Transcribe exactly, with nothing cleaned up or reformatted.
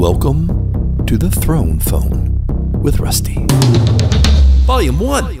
Welcome to The Throne Phone with Rusty. Volume one.